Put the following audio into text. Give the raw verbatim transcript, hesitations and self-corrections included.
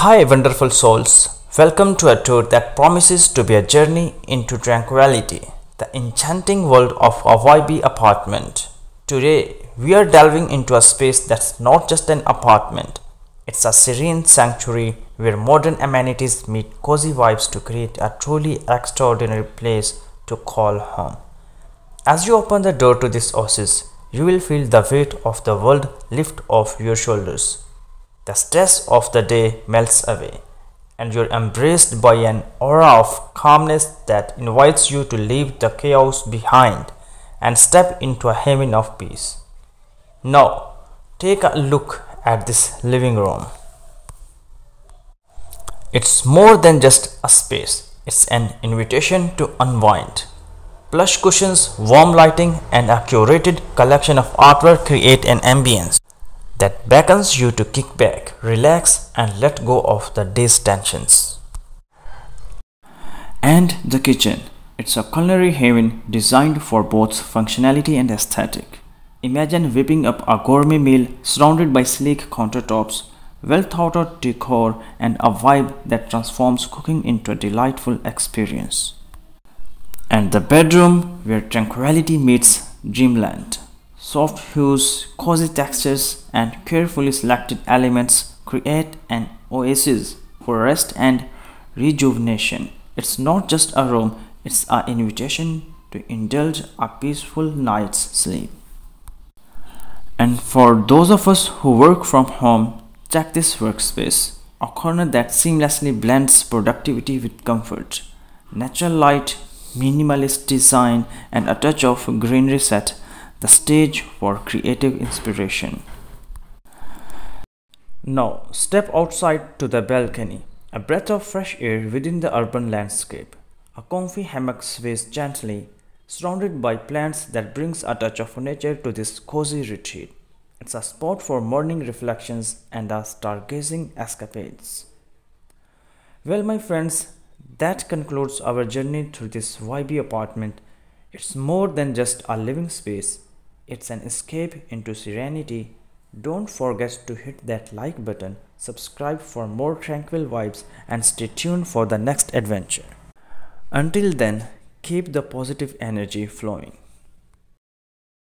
Hi wonderful souls, welcome to a tour that promises to be a journey into tranquility, the enchanting world of a Vibey apartment. Today we are delving into a space that's not just an apartment, it's a serene sanctuary where modern amenities meet cozy vibes to create a truly extraordinary place to call home. As you open the door to this oasis, you will feel the weight of the world lift off your shoulders. The stress of the day melts away, and you're embraced by an aura of calmness that invites you to leave the chaos behind and step into a haven of peace. Now, take a look at this living room. It's more than just a space, it's an invitation to unwind. Plush cushions, warm lighting, and a curated collection of artwork create an ambience that beckons you to kick back, relax, and let go of the day's tensions. And the kitchen. It's a culinary haven designed for both functionality and aesthetic. Imagine whipping up a gourmet meal surrounded by sleek countertops, well-thought-out decor, and a vibe that transforms cooking into a delightful experience. And the bedroom, where tranquility meets dreamland. Soft hues, cozy textures, and carefully selected elements create an oasis for rest and rejuvenation. It's not just a room, it's an invitation to indulge a peaceful night's sleep. And for those of us who work from home, check this workspace, a corner that seamlessly blends productivity with comfort. Natural light, minimalist design, and a touch of greenery set the stage for creative inspiration. Now step outside to the balcony, a breath of fresh air within the urban landscape. A comfy hammock sways gently, surrounded by plants that brings a touch of nature to this cozy retreat. It's a spot for morning reflections and our stargazing escapades. Well my friends, that concludes our journey through this Vibey apartment. It's more than just a living space, it's an escape into serenity. Don't forget to hit that like button, subscribe for more tranquil vibes, and stay tuned for the next adventure. Until then, keep the positive energy flowing.